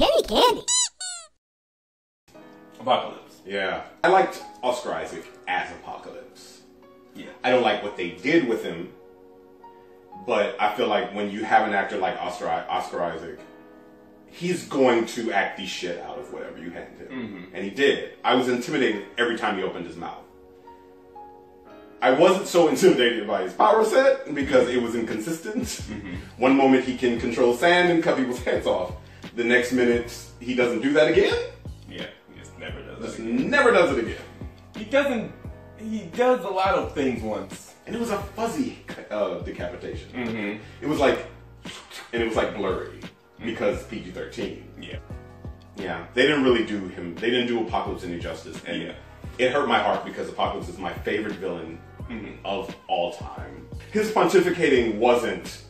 Penny candy. Apocalypse. Yeah. I liked Oscar Isaac as Apocalypse. Yeah. I don't like what they did with him, but I feel like when you have an actor like Oscar Isaac, he's going to act the shit out of whatever you hand him. Mm-hmm. And he did. I was intimidated every time he opened his mouth. I wasn't so intimidated by his power set because it was inconsistent. Mm-hmm. One moment he can control sand and cut people's hands off. The next minute he doesn't do that again. Yeah, he just never does it again. Never does it again. He doesn't, he does a lot of things once. And it was a fuzzy decapitation. Mm-hmm. It was like, and it was like blurry. Because PG-13. Yeah. Yeah. They didn't really do him. They didn't do Apocalypse any justice. And yeah. It hurt my heart because Apocalypse is my favorite villain of all time. His pontificating wasn't...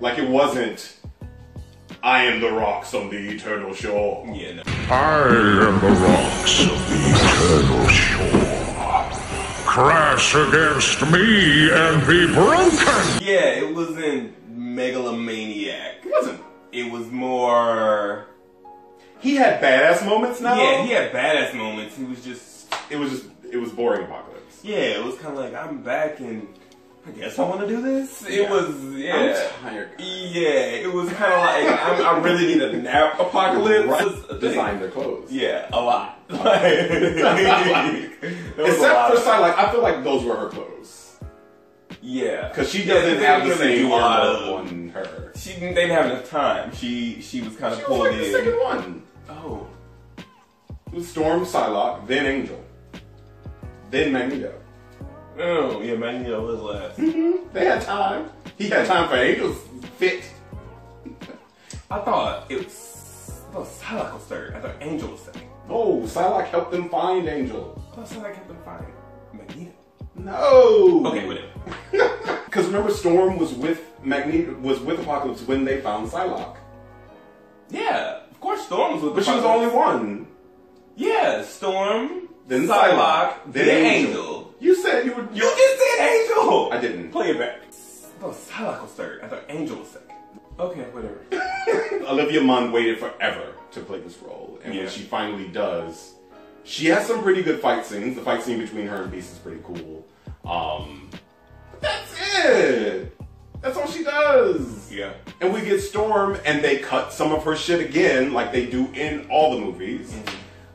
like, it wasn't, I am the rocks on the eternal shore. Yeah, no. I am the rocks of the eternal shore. Crash against me and be broken! Yeah, it wasn't... megalomaniac. He wasn't. It was more... he had badass moments now? Yeah, he had badass moments. He was just... it was boring Apocalypse. Yeah, it was kind of like, I'm back and I guess I want to do this? It was, yeah. I'm tired. Yeah, it was kind of like, I really need a nap Apocalypse. Right. Design their clothes. Yeah, a lot. Except for Psylocke, I feel like those were her clothes. Yeah, because she doesn't have the same armor on her. She didn't have enough time. She was kind of pulled in. She was like the second one. Oh, it was Storm, Psylocke, then Angel, then Magneto. Oh yeah, Magneto was last. Mm-hmm. They had time. He had time for Angel's fit. I thought Psylocke was third. I thought Angel was second. Oh, Psylocke helped them find Angel. I thought Psylocke helped them find Magneto. No. Okay, whatever. Because remember, Storm was with Magneto, was with Apocalypse when they found Psylocke. Yeah, of course, Storm was with. But Apocalypse. She was the only one. Yeah, Storm, then Psylocke, then Angel. You said you would. You just said Angel. I didn't. Play it back. I thought Psylocke was third. I thought Angel was second. Okay, whatever. Olivia Munn waited forever to play this role, and when she finally does. She has some pretty good fight scenes. The fight scene between her and Beast is pretty cool. But that's it! That's all she does! Yeah. And we get Storm, and they cut some of her shit again, like they do in all the movies.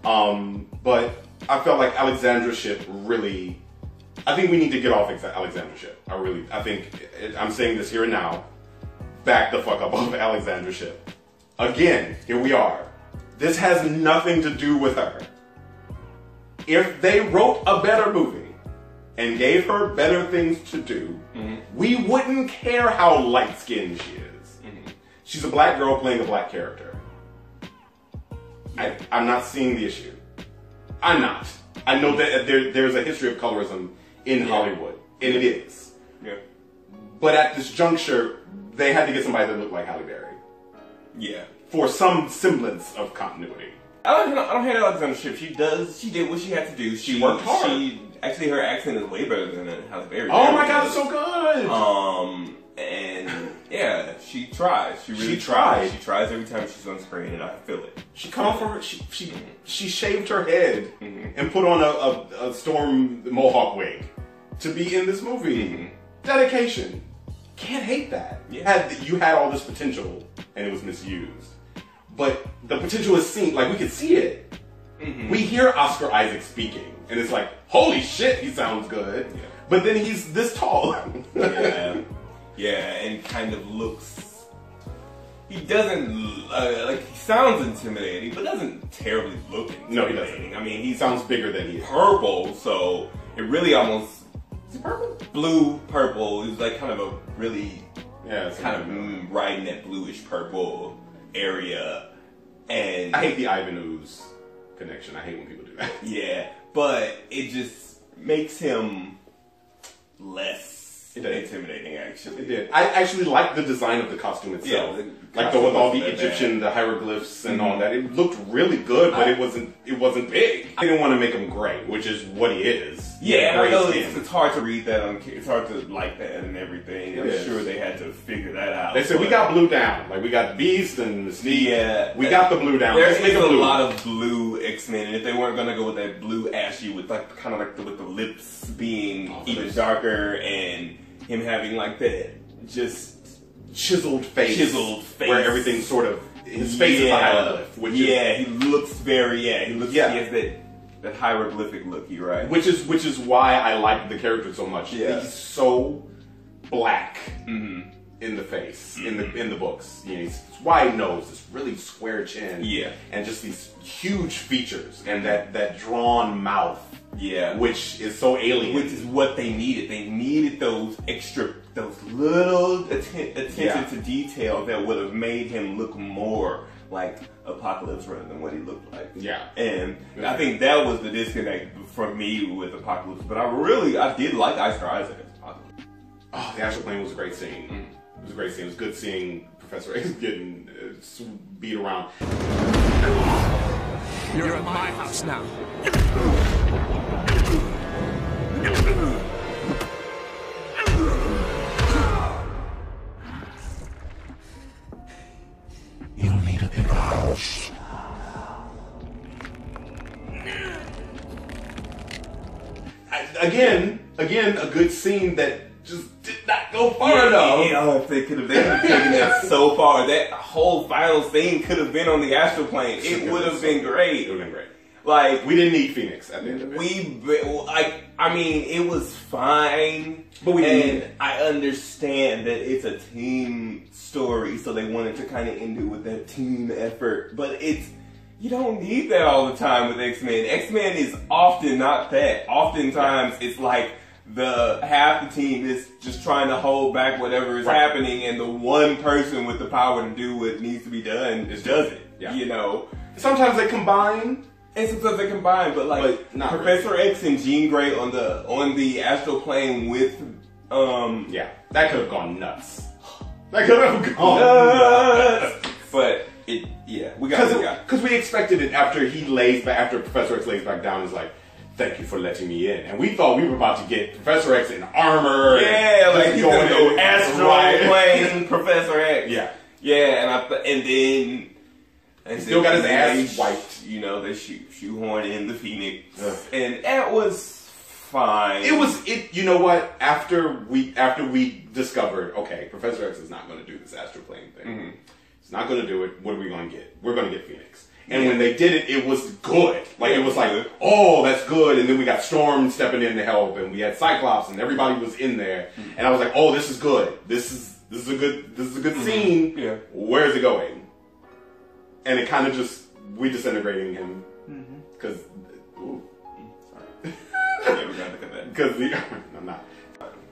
Mm-hmm. But I felt like Alexandra Shipp really... I think we need to get off Alexandra Shipp. I'm saying this here and now. Back the fuck up off Alexandra Shipp. Again, here we are. This has nothing to do with her. If they wrote a better movie and gave her better things to do, we wouldn't care how light-skinned she is. Mm-hmm. She's a black girl playing a black character. I'm not seeing the issue. I'm not. I know that there's a history of colorism in Hollywood, and it is. Yeah. But at this juncture, they had to get somebody that looked like Halle Berry. Yeah. For some semblance of continuity. I don't hate Alexandra Shipp. She did what she had to do. She worked hard. Actually, her accent is way better than Halle Berry. Oh my god, it's so good! And yeah, she tries. She really tries. She tries every time she's on screen, and I feel it. She come off her. She shaved her head and put on a Storm mohawk wig to be in this movie. Dedication. Can't hate that. Yeah. You had all this potential, and it was misused. But the potential is seen, like we can see it. We hear Oscar Isaac speaking, and it's like, holy shit, he sounds good. Yeah. But then he's this tall. And kind of looks. He doesn't like he sounds intimidating, but doesn't terribly look intimidating. No, he doesn't. I mean, he sounds bigger than he is. Purple, so it really almost is it purple, blue, purple. It was like kind of a really kind of riding that bluish purple area. And I hate the Ivan Ooze connection. I hate when people do that. Yeah, but it just makes him less intimidating, actually. It did. I actually like the design of the costume itself. Yeah, with all the Egyptian, the hieroglyphs and all that. It looked really good, but it wasn't big. I didn't want to make him gray, which is what he is. Yeah, I know it's hard to read that. It's hard to like that and everything. movie. I'm sure they had to figure that out. They said, we got blue down. Like, we got Beast and Mystique. Yeah. We got the blue down. There's a lot of blue X-Men, and if they weren't going to go with that blue ashy with, like, kind of like the, with the lips being even darker and him having, like, that just chiseled face. Chiseled face. Where everything sort of, his face is a hieroglyph. Which is, he looks very, he looks, he has that hieroglyphic look, you're right. Which is why I like the character so much. Yeah. He's so black in the face, in the books. You know, he's wide nose, this really square chin, and just these huge features, and that drawn mouth, which is so alien. Which is what they needed. They needed those extra, those little attention to detail that would have made him look more like Apocalypse rather than what he looked like. Yeah. And I think that was the disconnect for me with Apocalypse. But I did like Oscar Isaac as Apocalypse. Oh, the astral plane was a great scene. It was a great scene. It was good seeing Professor X getting beat around. You're at my house now. You'll need a big house. Again, a good scene that just did not go far enough. If they could have taken that so far. That whole final scene could have been on the astral plane. It would have been great. It would have been great. Like, we didn't need Phoenix at the end of it. I mean, it was fine, but we didn't. I understand that it's a team story, so they wanted to kind of end it with that team effort. But you don't need that all the time with X-Men. X-Men is often not that. Oftentimes, it's like half the team is just trying to hold back whatever is happening, and the one person with the power to do what needs to be done just does it. Yeah. You know, sometimes they combine. And sometimes they combine, but like Professor X and Jean Grey on the astral plane with that could have gone nuts. That could have gone nuts. But because we expected it after after Professor X lays back down, he's like, "Thank you for letting me in," and we thought we were about to get Professor X in armor. Yeah, like he's going to astral plane, Professor X. Yeah, yeah, and then he still got his ass wiped. You know, they shoehorn in the Phoenix, and that was fine. It was You know what? After we discovered, okay, Professor X is not going to do this astral plane thing. He's not going to do it. What are we going to get? We're going to get Phoenix. And when they did it, it was good. Like it was like, oh, that's good. And then we got Storm stepping in to help, and we had Cyclops, and everybody was in there. And I was like, oh, this is good. This is a good scene. Yeah. Where is it going? And it kind of just, we disintegrating him because I'm not.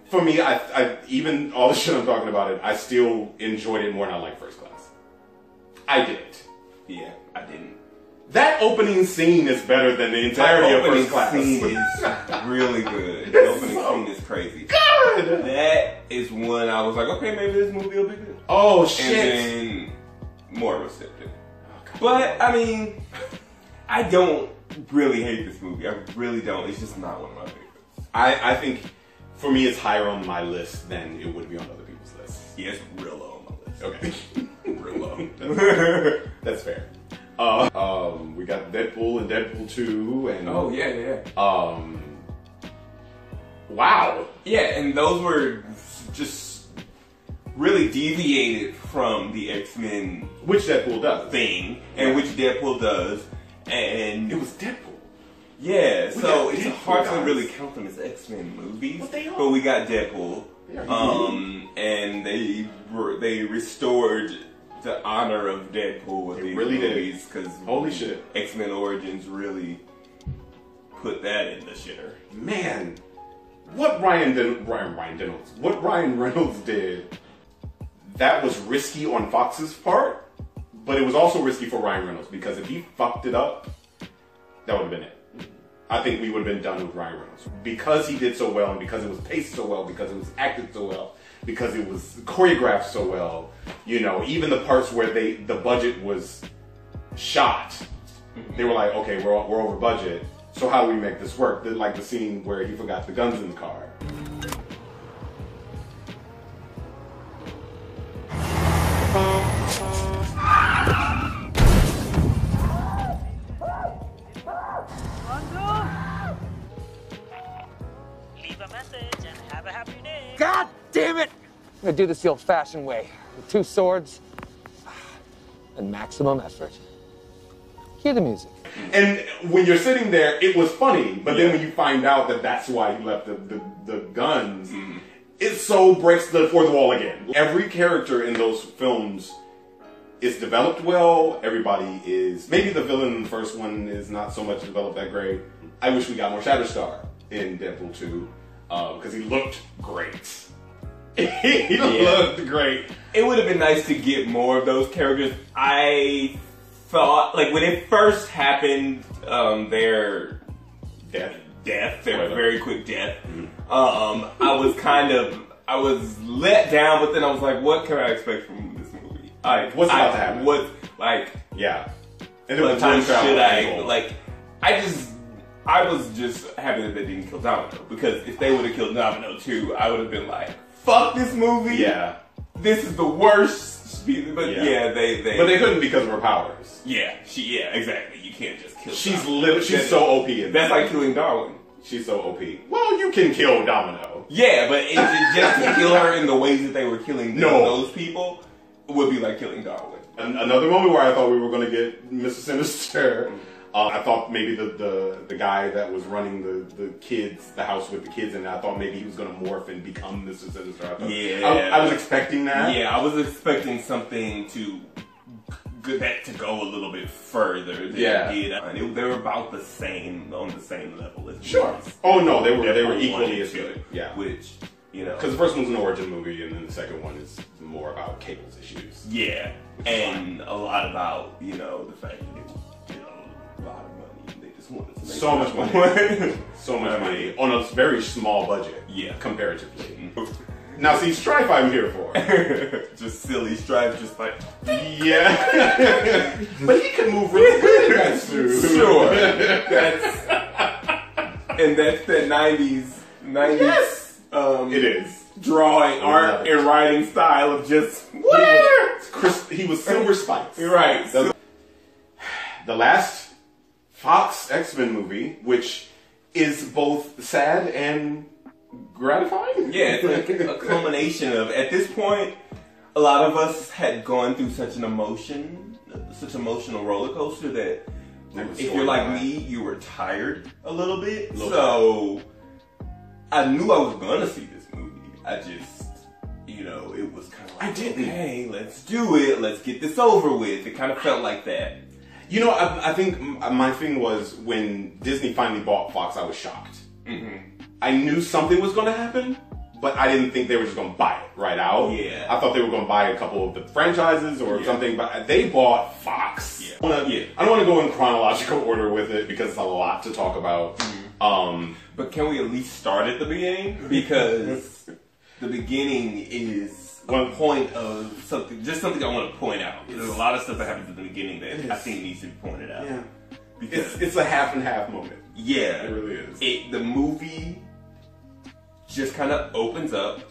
For me, I even all the shit I'm talking about it, I still enjoyed it more than I like First Class. I did. Yeah, I didn't. That opening scene is better than the entirety of First Class. Is really good. The opening scene is crazy. Good. That is when I was like, okay, maybe this movie will be good. Oh shit. And then more receptive. But, I mean, I don't really hate this movie. I really don't. It's just not one of my favorites. I think, for me, it's higher on my list than it would be on other people's lists. Yeah, it's real low on my list. Okay. Real low. That's fair. We got Deadpool and Deadpool 2. And, oh, yeah. Wow. Yeah, and those were just really deviated from the X-Men, which Deadpool does thing, and which Deadpool does, and it was Deadpool. Yeah, so it's hard to really count them as X-Men movies, but we got Deadpool, and they restored the honor of Deadpool with these movies because holy shit, X-Men Origins really put that in the shitter. Man, what Ryan Reynolds did. That was risky on Fox's part, but it was also risky for Ryan Reynolds because if he fucked it up, that would have been it. I think we would have been done with Ryan Reynolds. Because he did so well, and because it was paced so well, because it was acted so well, because it was choreographed so well, you know, even the parts where the budget was shot, they were like, okay, we're over budget, so how do we make this work? Like the scene where he forgot the guns in the car. damn it! I'm gonna do this the old-fashioned way. With two swords and maximum effort. Hear the music. And when you're sitting there, it was funny, but then when you find out that that's why he left the guns, it so breaks the fourth wall again. Every character in those films is developed well. Everybody is... Maybe the villain in the first one is not so much developed that great. I wish we got more Shatterstar in Deadpool 2, because he looked great. He looked great. It would have been nice to get more of those characters. I thought, like, when it first happened, their death, their very quick death, I was let down, but then I was like, what can I expect from this movie? Like, what's about to happen? What, like, yeah. And then time travel. I was just happy that they didn't kill Domino, because if they would have killed Domino too, I would have been like, fuck this movie. Yeah. This is the worst. But But they couldn't because of her powers. Yeah. Yeah, exactly. You can't just kill Domino. She's so OP in That's like killing Darwin. She's so OP. Well, you can kill Domino. Yeah, but it just to kill her in the ways that they were killing those people would be like killing Darwin. Another moment where I thought we were going to get Mister Sinister. I thought maybe the guy that was running the house with the kids in it, I thought maybe he was going to morph and become Mr. Sinister. I was expecting that. Yeah, I was expecting something to go a little bit further than it did. And they were about the same, on the same level as Oh no, they were equally as good. Yeah. Which, you know. Because the first one's an origin movie and then the second one is more about Cable's issues. Yeah. And a lot about, you know, the fact that it was so much money. So much money on a very small budget. Yeah. Comparatively. Now see, strife I'm here for. Just silly strife, just like yeah. But he can move really good. That's true. Sure. That's the 90s yes. It is. Drawing art and writing style of just whatever. He was Silver Spikes. You're right. The last Fox X-Men movie, which is both sad and gratifying. Yeah, it's like a culmination of, at this point, a lot of us had gone through such an emotion, such emotional roller coaster that if you're like me, you were tired a little bit. So I knew I was gonna see this movie. I just, you know, it was kind of like, hey, let's do it, let's get this over with. It kind of felt like that. You know, I think my thing was when Disney finally bought Fox, I was shocked. I knew something was going to happen, but I didn't think they were just going to buy it right out. Yeah. I thought they were going to buy a couple of the franchises or something, but they bought Fox. Yeah. I don't want to go in chronological order with it because it's a lot to talk about. But can we at least start at the beginning? Because the beginning is... One point of something, just something I want to point out. There's a lot of stuff that happens at the beginning that I think needs to be pointed out. Yeah, because it's a half and half moment. Yeah, it really is. The movie just kind of opens up,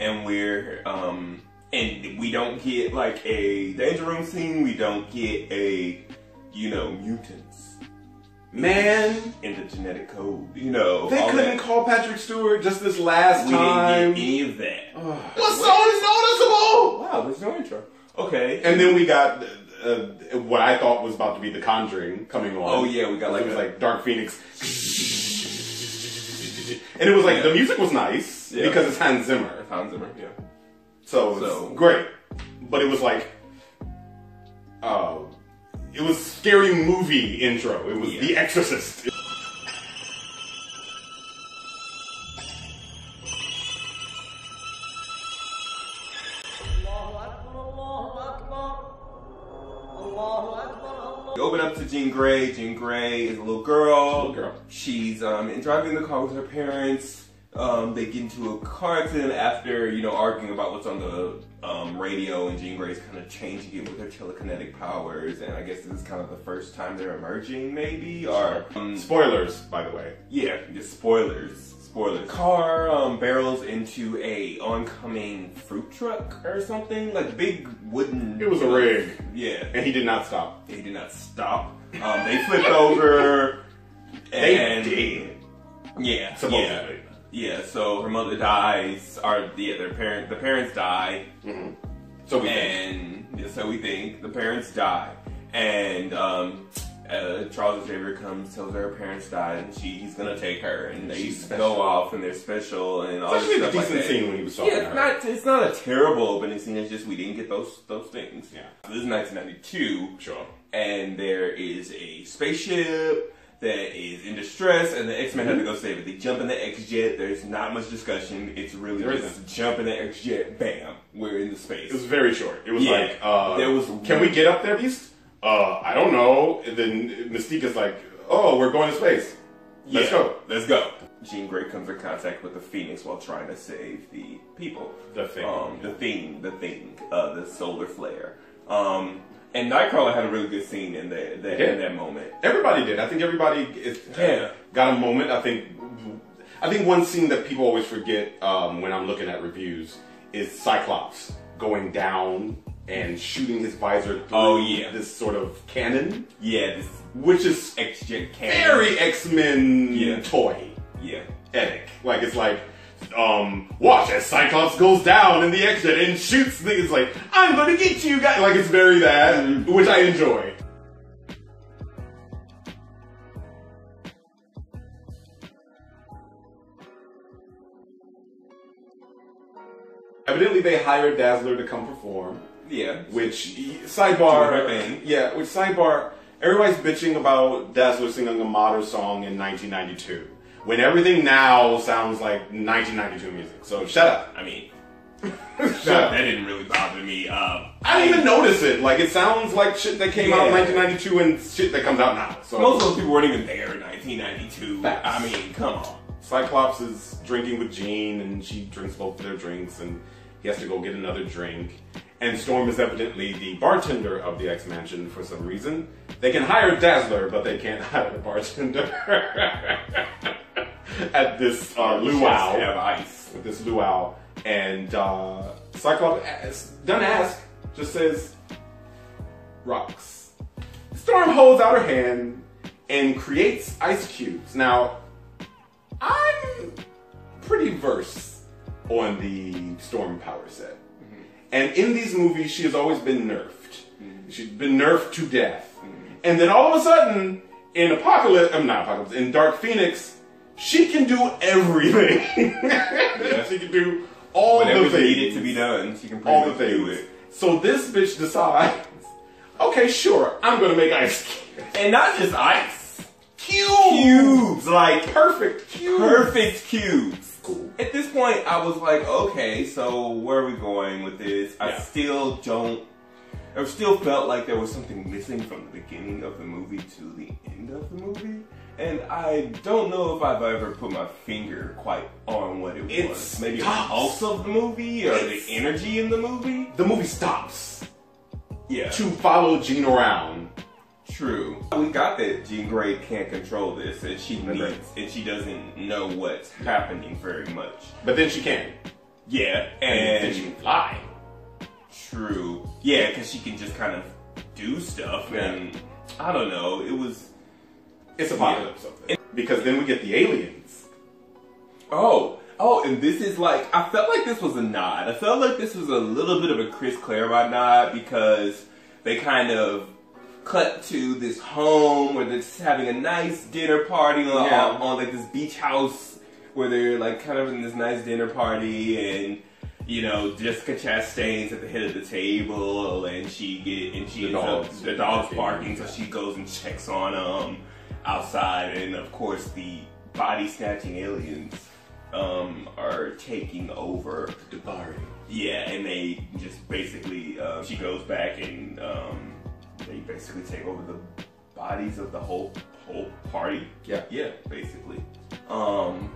and we're and we don't get like a danger room scene. We don't get a mutants. Man, in the genetic code, you know, they couldn't call Patrick Stewart just this last time. We didn't get any of that. What's so noticeable? Wow, there's no intro. Okay, and then we got what I thought was about to be The Conjuring coming on. Oh yeah, we got like it was like Dark Phoenix, and it was like the music was nice because it's Hans Zimmer. It's Hans Zimmer, yeah. So it's great, but it was like, it was scary movie intro. It was The Exorcist. You open up to Jean Grey. Jean Grey is a little girl. She's driving the car with her parents. They get into a car accident after, you know, arguing about what's on the radio, and Jean Grey's kind of changing it with her telekinetic powers, and I guess this is kind of the first time they're emerging, maybe, or... spoilers, by the way. Yeah, just spoilers. Spoilers. The car barrels into a oncoming fruit truck or something, like big wooden... It was a rig. Yeah. And he did not stop. He did not stop. They flipped over, and... They did. Yeah. Supposedly. Yeah, so her mother dies, or yeah, the parents die. Mm-hmm. So we think the parents die, and Charles Xavier comes, tells her parents died, and he's gonna take her, and they go off, and they're special, and all this stuff like that. It's actually a decent scene when he was talking to her. Yeah, it's not a terrible opening scene. It's just we didn't get those things. Yeah. So this is 1992. Sure. And there is a spaceship that is in distress, and the X-Men have to go save it. They jump in the X-Jet. There's not much discussion. It's really just jump in the X-Jet, bam, we're in the space. It was very short. It was like, can we get up there, Beast? I don't know. And then Mystique is like, oh, we're going to space. Let's go. Let's go. Jean Grey comes in contact with the Phoenix while trying to save the people. The Thing. The solar flare. And Nightcrawler had a really good scene in that moment. Everybody did. I think everybody got a moment. I think one scene that people always forget when I'm looking at reviews is Cyclops going down and shooting his visor through this sort of cannon. Yeah, which is X-Jet cannon. Very X-Men toy. Yeah. Epic. Like, it's like, watch as Cyclops goes down in the X-Jet and shoots things like, I'm gonna get you guys! Like, it's very that, which I enjoy. Evidently they hired Dazzler to come perform. Yeah. Which, sidebar, everybody's bitching about Dazzler singing a modern song in 1992. When everything now sounds like 1992 music. So shut up. I mean, that didn't really bother me. I didn't even notice it. Like, it sounds like shit that came out in 1992 and shit that comes out now. So most of those people weren't even there in 1992. Facts. I mean, come on. Cyclops is drinking with Jean, and she drinks both of their drinks, and he has to go get another drink. And Storm is evidently the bartender of the X-Mansion for some reason. They can hire Dazzler, but they can't hire the bartender. At this luau, with this luau, and Cyclops doesn't ask, just says, "Rocks." Storm holds out her hand and creates ice cubes. Now, I'm pretty versed on the Storm power set, and in these movies, she has always been nerfed. She's been nerfed to death, and then all of a sudden, in in Dark Phoenix, she can do everything. She can do all the things needed to be done. She can pretty much do it. So this bitch decides, okay, sure, I'm gonna make ice cubes, and not just ice cubes, like perfect cubes. Cool. At this point, I was like, okay, so where are we going with this? Yeah. I still felt like there was something missing from the beginning of the movie to the end of the movie. And I don't know if I've ever put my finger quite on what it was. Maybe the pulse of the movie or the energy in the movie. The movie stops. Yeah. To follow Jean around. True. We got that Jean Grey can't control this, and she needs, and she doesn't know what's happening very much. But then she can. Yeah. And then she can fly. True. Yeah, because she can just kind of do stuff, and I don't know. It was. It's Apocalypse up there. Because then we get the aliens. Oh, and this is like, I felt like this was a nod. I felt like this was a little bit of a Chris Claremont nod, because they kind of cut to this home where they're just having a nice dinner party on like this beach house where they're like kind of in this nice dinner party, and you know, Jessica Chastain's at the head of the table, and the dog's barking, so she goes and checks on them outside, and of course the body snatching aliens are taking over D'Bari. Yeah, and they just basically she goes back and they basically take over the bodies of the whole party. Yeah, basically. And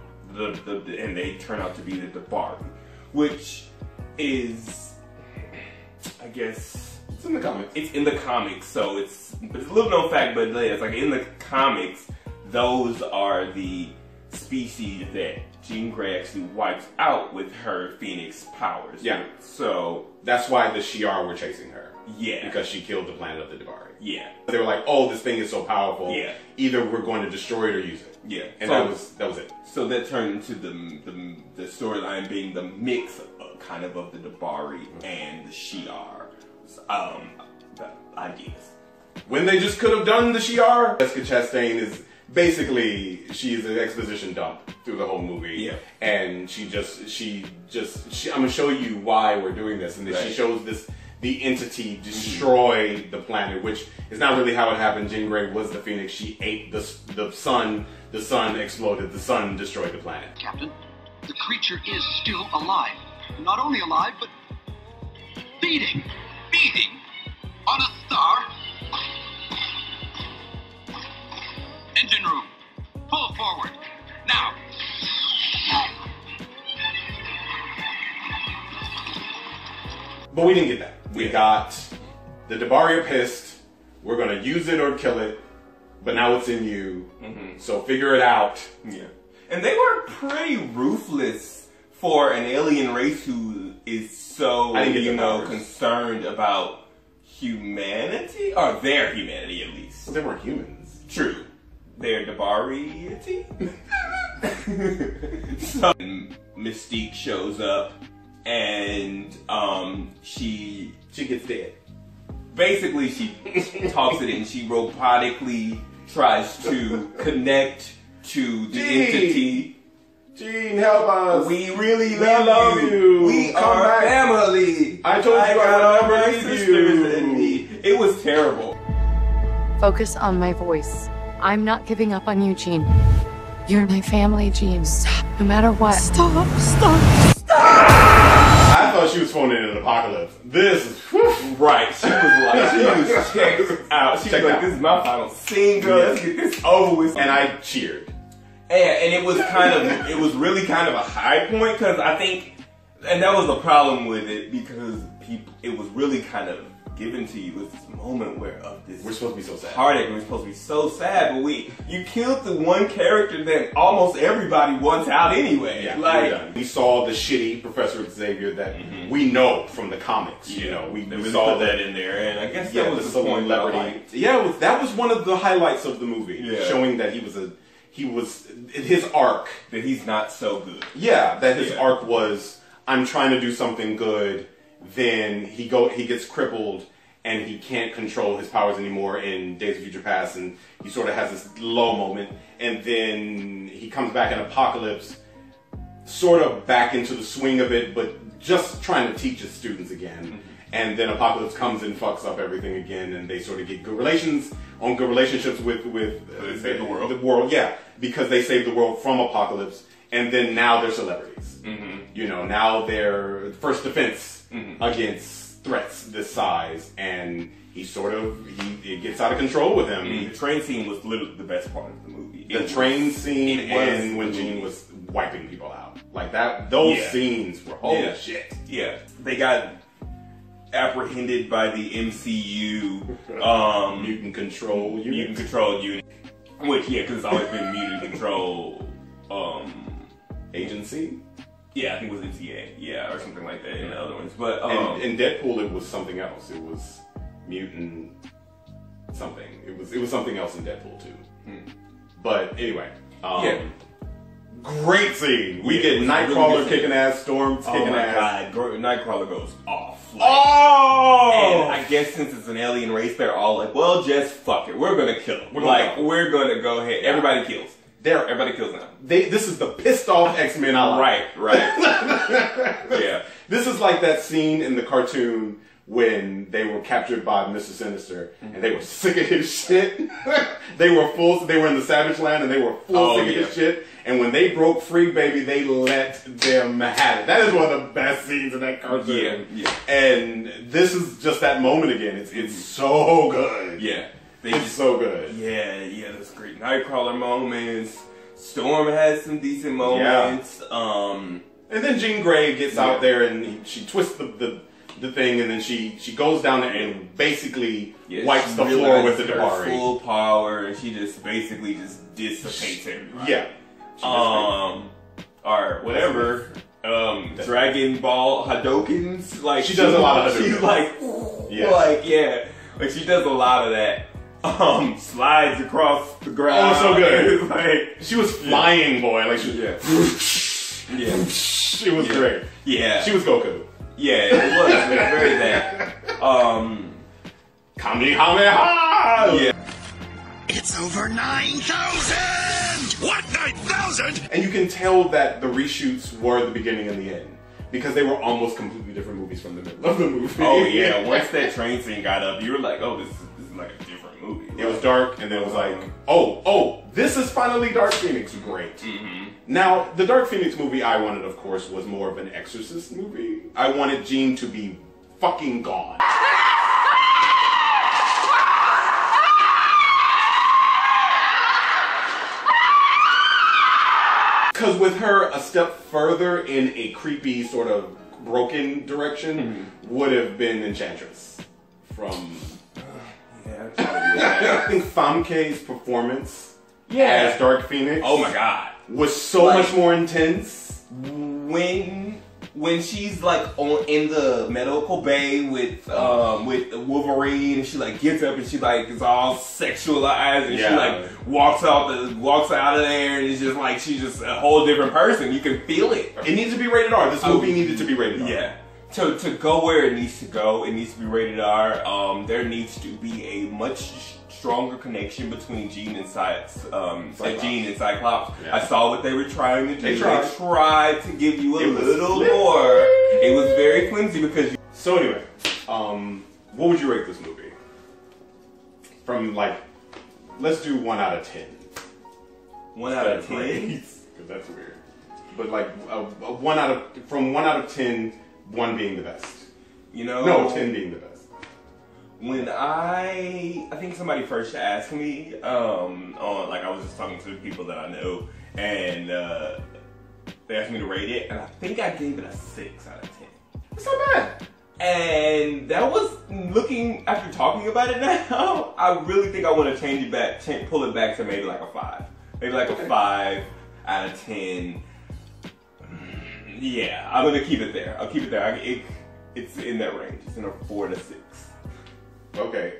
they turn out to be the D'Bari, which is, I guess, it's in the comics. It's in the comics, so it's a little known fact, but it's like in the comics, those are the species that Jean Grey actually wipes out with her Phoenix powers. Yeah. So that's why the Shi'ar were chasing her. Yeah. Because she killed the planet of the D'Bari. Yeah. They were like, oh, this thing is so powerful. Yeah. Either we're going to destroy it or use it. Yeah. And so that was it. So that turned into the storyline being the mix of the D'Bari and the Shi'ar. I guess. When they just could have done the Shi'ar. Jessica Chastain is basically, she's an exposition dump through the whole movie. Yeah. And she I'm gonna show you why we're doing this. And then she shows this, the entity destroyed the planet, which is not really how it happened. Jean Grey was the Phoenix. She ate the sun. The sun exploded. The sun destroyed the planet. Captain, the creature is still alive. Not only alive, but beating. Beating on a star. Engine room, pull forward, now. But we didn't get that. We got the D'Bari are pissed, we're gonna use it or kill it, but now it's in you, so figure it out. Yeah. And they were pretty ruthless for an alien race who is so, you know, concerned about humanity, or their humanity at least. They weren't humans. True. They're D'Bari-ity. So, Mystique shows up and she gets dead. Basically, she talks it in. She robotically tries to connect to the entity. Jean, help us. We really love you. We are family. I told you I remember you. It was terrible. Focus on my voice. I'm not giving up on you, Jean. You're my family, Jean. Stop, no matter what. Stop, stop, stop! I thought she was phoning in an Apocalypse. This is... Right. She was like, she was checked out. She was like, this is my final single. Let's get this over with. And I cheered. And it was kind of, it was really kind of a high point, because I think, and that was the problem with it, because people, it was really kind of given to you. It's this moment where we're supposed to be so sad. Heartache, and we're supposed to be so sad, but you killed the one character that almost everybody wants out anyway. Yeah, like we saw the shitty Professor Xavier that we know from the comics. Yeah, you know, we saw that in there, and I guess that was the point. That was one of the highlights of the movie, showing that he was his arc, that he's not so good. Yeah, that his arc was, I'm trying to do something good. Then he gets crippled and he can't control his powers anymore in Days of Future Past, and he sort of has this low moment, and then he comes back in Apocalypse, sort of back into the swing of it, but just trying to teach his students again. And then Apocalypse comes and fucks up everything again, and they sort of get good relationships with the world, yeah, because they saved the world from Apocalypse, and then now they're celebrities. You know, now they're first defense against threats this size, and it gets out of control with him. The train scene was literally the best part of the movie. The train scene, and when Jean was wiping people out. Like that, those scenes were holy shit. Yeah. They got apprehended by the MCU, mutant control unit. Mutant control unit. Which, yeah, because it's always been mutant control, agency? Yeah, I think it was MCA, yeah, or something like that in the other ones. But in Deadpool, it was something else. It was mutant something. It was something else in Deadpool too. But anyway, great scene. We get Nightcrawler really kicking ass, Storm kicking ass. Oh my god, Nightcrawler goes off. Like, and I guess since it's an alien race, they're all like, well, just fuck it, we're gonna kill them. We're gonna go ahead. Everybody kills. Everybody kills now. This is the pissed off X-Men I like. Right. Yeah. This is like that scene in the cartoon when they were captured by Mister Sinister and they were sick of his shit. They were in the Savage Land and they were full sick of his shit. And when they broke free, baby, they let them have it. That is one of the best scenes in that cartoon. Yeah. And this is just that moment again. It's so good. Yeah. It's so good. Yeah, yeah, those great Nightcrawler moments. Storm has some decent moments. Yeah. And then Jean Grey gets out there and she twists the thing, and then she goes down there and basically wipes the floor with the D'Bari. Full power, and she just basically dissipates everybody. Yeah. or whatever, Dragon Ball Hadoukens. Like she does a lot of Hadoukens. She's like, ooh, yes. like she does a lot of that. Slides across the ground. Oh, so good. Like, she was flying, boy. Like she was, she was great. Yeah, she was Goku. Yeah, it was very that. Kamehameha! Yeah. It's over 9,000! What, 9,000?! And you can tell that the reshoots were the beginning and the end, because they were almost completely different movies from the middle of the movie. Oh yeah, once that train scene got up, you were like, oh, this is like a different movie. It was dark, and then it was like, oh, this is finally Dark Phoenix, great. Mm-hmm. Now, the Dark Phoenix movie I wanted, of course, was more of an Exorcist movie. I wanted Jean to be fucking gone. Because with her, a step further in a creepy, sort of broken direction would have been Enchantress. From... I think Famke's performance as Dark Phoenix... Oh my god. ...was so much more intense. When she's like in the medical bay with Wolverine, and she like gets up and she like is all sexualized, and she like walks out of there, and it's just like she's just a whole different person. You can feel it. It needs to be rated R. This movie needed to be rated R. Yeah, to go where it needs to go, it needs to be rated R. There needs to be a much stronger connection between Jean and Cyclops. Yeah. I saw what they were trying to do. They tried to give you a little more. It was very flimsy because. So anyway, what would you rate this movie? From like, let's do 1 out of 10. 1 out of 10. Because that's weird. But like a 1 out of 10, 1 being the best. You know. No, 10 being the best. When I think somebody first asked me, like I was just talking to the people that I know, and they asked me to rate it, and I think I gave it a 6 out of 10. That's not bad. And that was after talking about it now, I really think I want to change it back, pull it back to maybe like a 5. Maybe like a 5 out of 10. Yeah, I'm gonna keep it there. I'll keep it there. It's in that range. It's in a 4 to 6. Okay,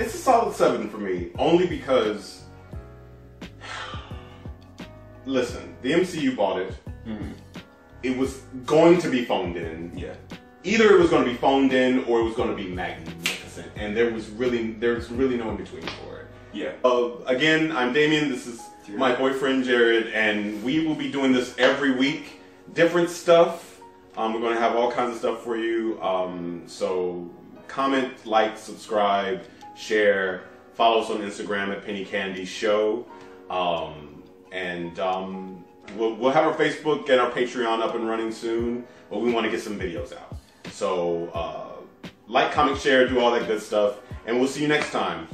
it's a solid 7 for me, only because, listen, the MCU bought it, it was going to be phoned in, either it was going to be phoned in or it was going to be magnificent, and there was really no in between for it. Yeah. Again, I'm Damien, this is my boyfriend Jared, and we will be doing this every week, different stuff, we're going to have all kinds of stuff for you, so... Comment, like, subscribe, share, follow us on Instagram at Penny Candy Show, we'll have our Facebook and our Patreon up and running soon, but we want to get some videos out. So, like, comment, share, do all that good stuff, and we'll see you next time.